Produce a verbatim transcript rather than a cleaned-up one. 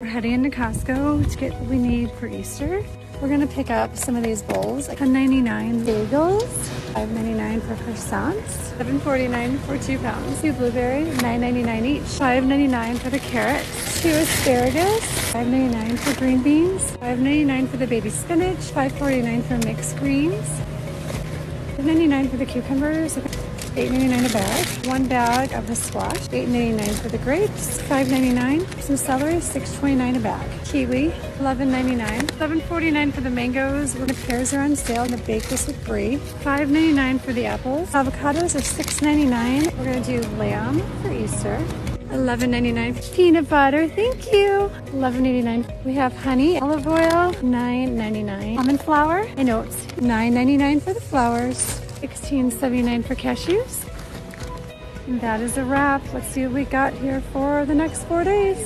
We're heading into Costco to get what we need for Easter. We're gonna pick up some of these bowls, like one ninety-nine bagels, five ninety-nine for croissants, seven forty-nine for two pounds, two blueberries, nine ninety-nine each, five ninety-nine for the carrots, two asparagus, five ninety-nine for green beans, five ninety-nine for the baby spinach, five forty-nine for mixed greens, five ninety-nine for the cucumbers, eight ninety-nine a bag, one bag of the squash, eight ninety-nine for the grapes, five ninety-nine, some celery, six twenty-nine a bag, kiwi, eleven ninety-nine, seven forty-nine for the mangoes, the pears are on sale, and the bake this with brie, five ninety-nine for the apples, avocados are six ninety-nine, we're gonna do lamb for Easter, eleven ninety-nine, peanut butter, thank you, eleven eighty-nine, we have honey, olive oil, nine ninety-nine, almond flour, and oats, nine ninety-nine for the flowers, sixteen seventy-nine for cashews. And that is a wrap. Let's see what we got here for the next four days.